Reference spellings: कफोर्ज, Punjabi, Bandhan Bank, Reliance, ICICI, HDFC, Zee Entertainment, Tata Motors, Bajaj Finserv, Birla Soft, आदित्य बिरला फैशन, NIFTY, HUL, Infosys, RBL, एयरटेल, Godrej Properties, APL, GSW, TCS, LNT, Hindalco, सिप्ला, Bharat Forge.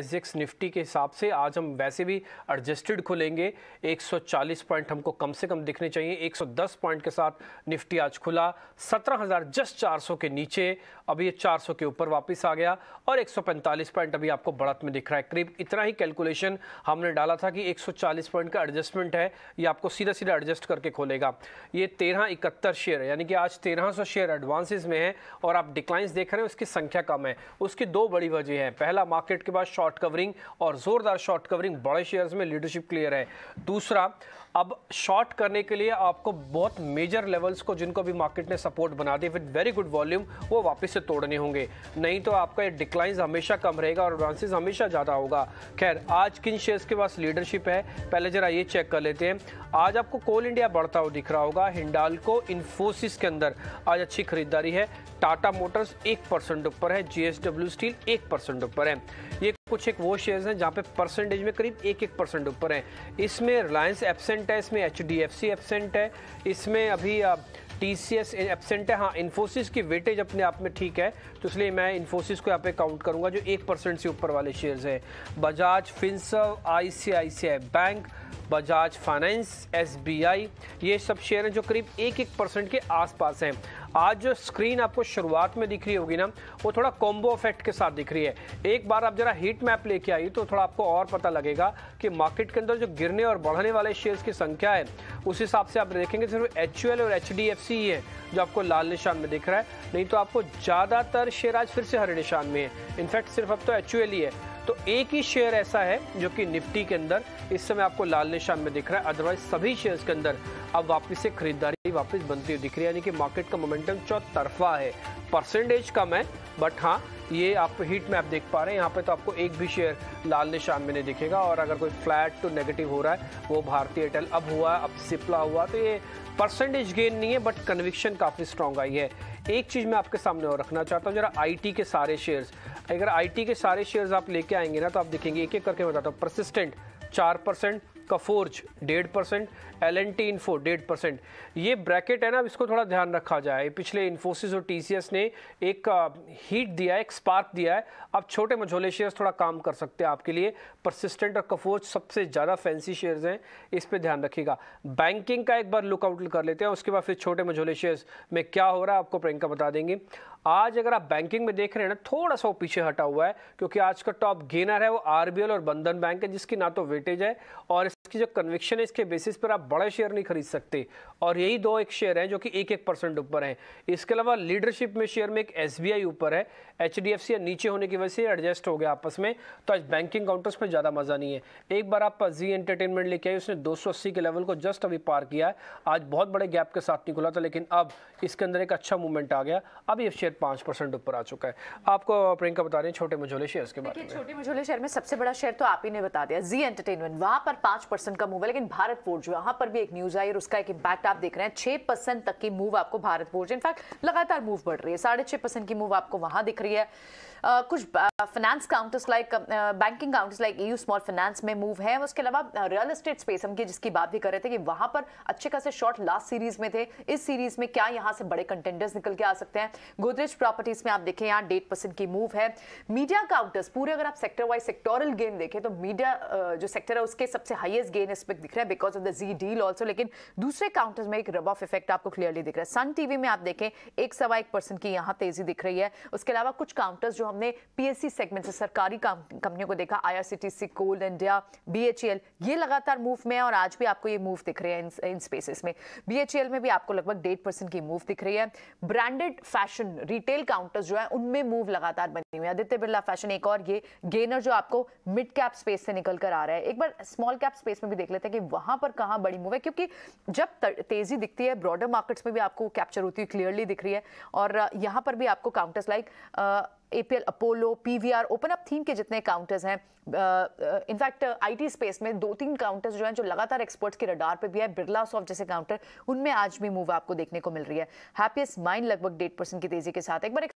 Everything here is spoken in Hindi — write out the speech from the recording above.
SGX निफ्टी के हिसाब से आज हम वैसे भी एडजस्टेड खुलेंगे, 140 पॉइंट हमको कम से कम दिखने चाहिए। 110 पॉइंट के साथ निफ्टी आज खुला, 17,000 जस्ट 400 के नीचे, अभी ये 400 के ऊपर वापस आ गया और 145 पॉइंट अभी आपको बढ़त में दिख रहा है। करीब इतना ही कैलकुलेशन हमने डाला था कि 140 पॉइंट का एडजस्टमेंट है, ये आपको सीधा सीधा एडजस्ट करके खोलेगा। ये 1371 शेयर है, यानी कि आज 1300 शेयर एडवांसेज में है और आप डिक्लाइंस देख रहे हैं, उसकी संख्या कम है। उसकी दो बड़ी वजह है, पहला मार्केट के बाद शॉर्ट कवरिंग और जोरदार शॉर्ट कवरिंग, बड़े शेयर्स में लीडरशिप क्लियर है। दूसरा, अब शॉर्ट करने के लिए आपको बहुत मेजर लेवल्स को, जिनको भी मार्केट ने सपोर्ट बना दिया विद वेरी गुड वॉल्यूम, वो वापस से तोड़ने होंगे, नहीं तो आपका ये डिक्लाइंस हमेशा कम रहेगा और एडवांसेस हमेशा ज़्यादा होगा। खैर, आज किन शेयर्स के पास लीडरशिप है पहले जरा ये चेक कर लेते हैं। आज आपको कोल इंडिया बढ़ता हुआ दिख रहा होगा, हिंडाल्को, इन्फोसिस के अंदर आज अच्छी खरीदारी है। टाटा मोटर्स 1% ऊपर है, GSW स्टील 1% ऊपर है। ये कुछ एक वो शेयर्स हैं जहाँ पे परसेंटेज में करीब 1-1% ऊपर हैं। इसमें रिलायंस एब्सेंट है, इसमें HDFC एब्सेंट है, इसमें अभी TCS एब्सेंट है। हाँ, इन्फोसिस की वेटेज अपने आप में ठीक है, तो इसलिए मैं इन्फोसिस को यहाँ पे काउंट करूँगा, जो 1% से ऊपर वाले शेयर्स हैं। Bajaj finserv, ICICI bank, Bajaj finance, SBI, ये सब शेयर हैं जो करीब 1-1% के आसपास हैं। आज जो स्क्रीन आपको शुरुआत में दिख रही होगी ना, वो थोड़ा कॉम्बो इफेक्ट के साथ दिख रही है। एक बार आप जरा हीट मैप लेके आइए तो थोड़ा आपको और पता लगेगा कि मार्केट के अंदर जो गिरने और बढ़ने वाले शेयर्स की संख्या है, उस हिसाब से आप देखेंगे सिर्फ HUL और HDFC ही है जो आपको लाल निशान में दिख रहा है, नहीं तो आपको ज़्यादातर शेयर आज फिर से हरे निशान में है। इनफैक्ट सिर्फ अब तो HUL ही है, तो एक ही शेयर ऐसा है जो कि निफ्टी के अंदर इस समय आपको लाल निशान में दिख रहा है, अदरवाइज सभी शेयर्स के अंदर अब वापस से खरीदारी वापस बनती हुई दिख रही है। यानी कि मार्केट का मोमेंटम चौतरफा है, परसेंटेज कम है, बट हाँ, ये आप हीट मैप देख पा रहे हैं, यहाँ पे तो आपको एक भी शेयर लाल निशान में नहीं दिखेगा। और अगर कोई फ्लैट टू नेगेटिव हो रहा है, वो भारतीय एयरटेल अब हुआ, अब सिप्ला हुआ, तो ये परसेंटेज गेन नहीं है बट कन्विक्शन काफ़ी स्ट्रॉन्ग आई है। एक चीज़ मैं आपके सामने और रखना चाहता हूँ, जरा IT के सारे शेयर्स, अगर IT के सारे शेयर्स आप लेके आएंगे ना, तो आप देखेंगे एक एक करके बताता हूँ। परसिस्टेंट 4%, का फोर्ज 1.5%, LNT इन्फो 1.5%, ये ब्रैकेट है ना, अब इसको थोड़ा ध्यान रखा जाए। पिछले इन्फोसिस और TCS ने एक हीट दिया है, एक स्पार्क दिया है, अब छोटे मझोले शेयर्स थोड़ा काम कर सकते हैं आपके लिए। परसिस्टेंट और कफोर्ज सबसे ज़्यादा फैंसी शेयर्स हैं, इस पे ध्यान रखिएगा। बैंकिंग का एक बार लुकआउट कर लेते हैं, उसके बाद फिर छोटे मझोले शेयर्स में क्या हो रहा है आपको प्रियंका बता देंगे। आज अगर आप बैंकिंग में देख रहे हैं ना, थोड़ा सा वो पीछे हटा हुआ है, क्योंकि आज का टॉप गेनर है वो RBL और बंधन बैंक है, जिसकी ना तो वेटेज है और इसकी जो कन्विक्शन है, इसके बेसिस पर आप बड़े शेयर नहीं खरीद सकते। और यही दो एक शेयर हैं जो कि 1-1% ऊपर हैं। इसके अलावा लीडरशिप में शेयर में एक SBI ऊपर है, HDFC नीचे होने की वजह से एडजस्ट हो गया आपस में, तो आज बैंकिंग काउंटर्स में ज़्यादा मज़ा नहीं है। एक बार आप Zee एंटरटेनमेंट लेके आए, उसने 280 के लेवल को जस्ट अभी पार किया है, आज बहुत बड़े गैप के साथ निकला था, लेकिन अब इसके अंदर एक अच्छा मूवमेंट आ गया, अब ये शेयर 5% ऊपर आ चुका है। आपको प्रियंका बता रही है छोटे मझोले शेयर्स के बारे में। छोटे मझोले शेयर में सबसे बड़ा शेयर तो आप ही ने बता दिया, Zee एंटरटेनमेंट, वहाँ पर 5% का मूव है, लेकिन भारत फोर्ज वहां पर भी एक न्यूज आई और उसका एक इंपैक्ट आप देख रहे हैं। 6% तक की मूव आपको भारत फोर्ज, इनफैक्ट लगातार मूव बढ़ रही है, 6.5% की मूव आपको वहां दिख रही है। कुछ finance counters like banking counters like EU small finance में मूव है। उसके अलावा रियल एस्टेट स्पेस हम की जिसकी बात भी कर रहे थे कि वहां पर अच्छे खासे शॉर्ट लास्ट सीरीज में थे, इस सीरीज में क्या यहाँ से बड़े कंटेंडर्स निकल के आ सकते हैं। गोदरेज प्रॉपर्टीज में आप देखें, यहाँ 1.5% की मूव है। मीडिया काउंटर्स पूरे अगर आप सेक्टर वाइज सेक्टोरल गेन देखें तो मीडिया जो सेक्टर है उसके सबसे हाईएस्ट गेन इस वक्त दिख रहा है because of the Zee deal also, लेकिन दूसरे काउंटर्स में एक रब ऑफ इफेक्ट आपको क्लियरली दिख रहा है। सन TV में आप देखें 1.25% की यहाँ तेजी दिख रही है। उसके अलावा कुछ काउंटर्स जो हमने PSC सेगमेंट से सरकारी कंपनियों को देखा, IRCTC, कोल इंडिया, BHEL, ये लगातार मूव में है और आज भी आपको ये मूव दिख रहे हैं इन स्पेसेस में। BHEL में भी आपको लगभग 1.5% की मूव दिख रही है। ब्रांडेड फैशन रिटेल काउंटर्स जो है उनमें मूव लगातार बनी हुई है। आदित्य बिरला फैशन एक और ये गेनर जो आपको मिड कैप स्पेस से निकल कर आ रहा है। एक बार स्मॉल कैप स्पेस में भी देख लेते हैं कि वहां पर कहां बड़ी मूव है, क्योंकि जब तेजी दिखती है ब्रॉडर मार्केट्स में भी आपको कैप्चर होती हुई क्लियरली दिख रही है। और यहां पर भी आपको counters like APL, Apollo, PVR, open up theme के जितने काउंटर्स हैं, इनफैक्ट IT स्पेस में 2-3 काउंटर्स जो हैं जो लगातार एक्सपर्ट्स के रडार पे भी है, बिरला सॉफ्ट जैसे काउंटर, उनमें आज भी मूव आपको देखने को मिल रही है। हैप्पीएस्ट माइंड लगभग 1.5% की तेजी के साथ। एक बार